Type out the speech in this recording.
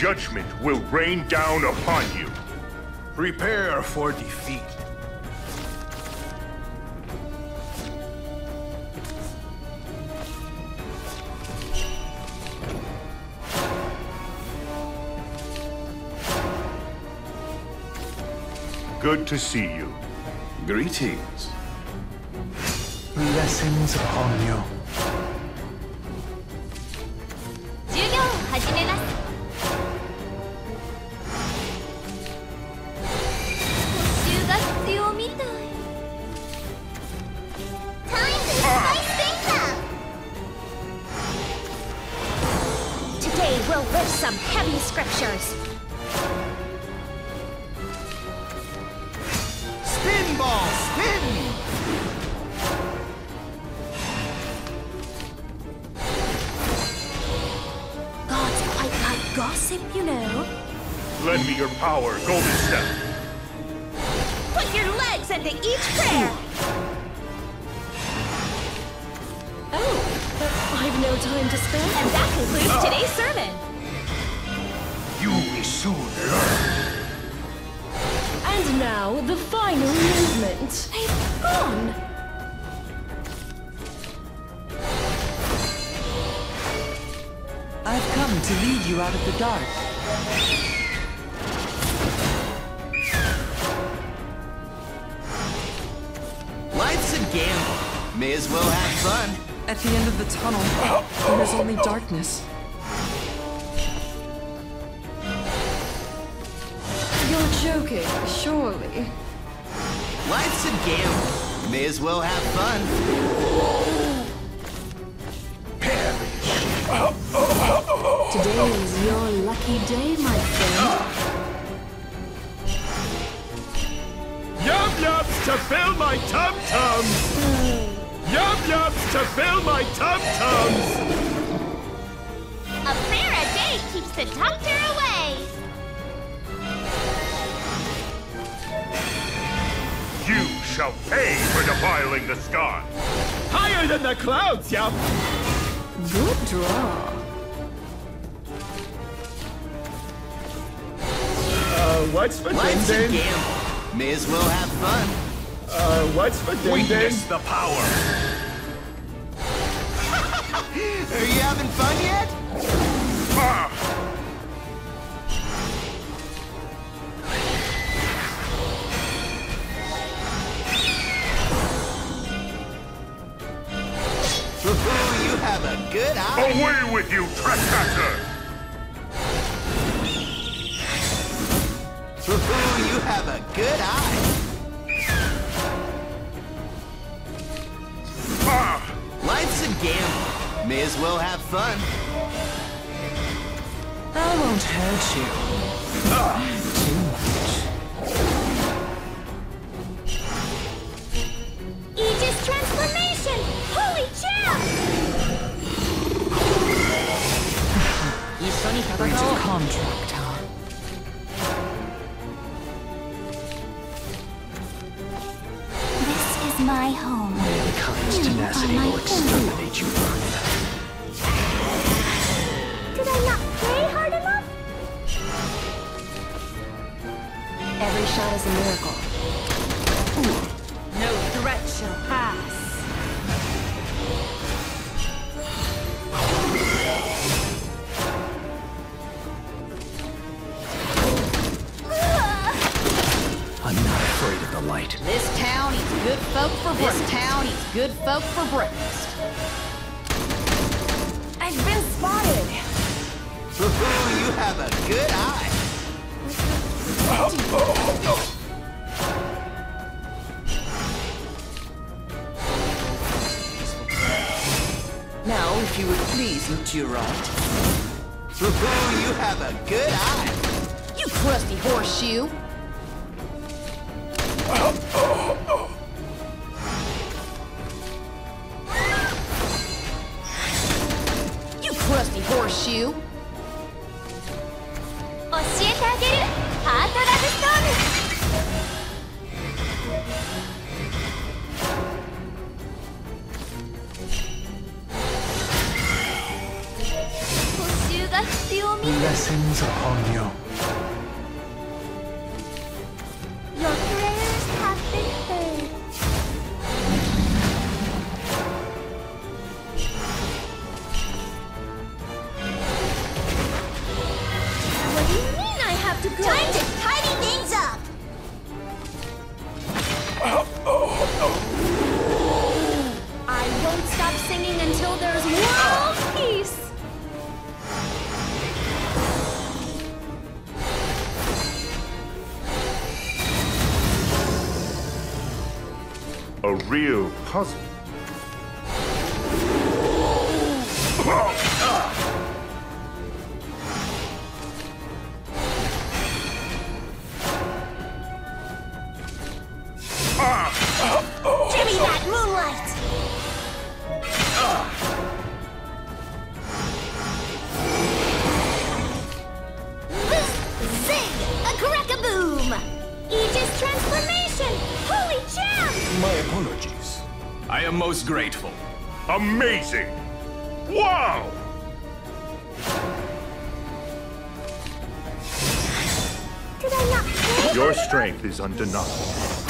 judgment will rain down upon you. Prepare for defeat. Good to see you. Greetings. Blessings upon you. Today we'll lift some heavy scriptures. Spin ball, spin! God's quite like gossip, you know. Lend me your power, golden step. Put your legs into each prayer. Oh, I've no time to spare. And that concludes today's sermon. You will soon learn. And now, the final movement. They've gone! I've come to lead you out of the dark. Life's a gamble. May as well have fun. At the end of the tunnel, there is only darkness. Joking, surely. Life's a gamble. May as well have fun. Today is your lucky day, my friend. Yum yums to fill my tum tums. Yum yums to fill my tum tums. A prayer a day keeps the tumter away. You shall pay for defiling the sky! Higher than the clouds, yup! Good draw. What's for Life's Din Din? May as well have fun. What's for Din Din? Witness the power! Are you having fun yet? You have a good eye. Away with you, trespasser! You have a good eye. Life's a gamble. May as well have fun. I won't hurt you. Too much. Aegis transformation! Holy cow! Breach of contract, huh? This is my home. Mankind's tenacity will exterminate you, Verna. Did I not play hard enough? Every shot is a miracle. No threat shall pass. I'm not afraid of the light. This town eats good folk for breakfast. This town eats good folk for breakfast. I've been spotted. You have a good eye. Now, if you would please look to your right. You have a good eye. You crusty horseshoe. You crusty horseshoe. Blessings upon you. Your prayers have been heard. What do you mean I have to go? Time to tidy things up! I won't stop singing until there's world peace! A real puzzle. Give me that moonlight! Zig! A crack-a-boom! Aegis transformation! Holy jam! My apologies. I am most grateful. Amazing! Wow! Did I not pay? Your strength is undeniable.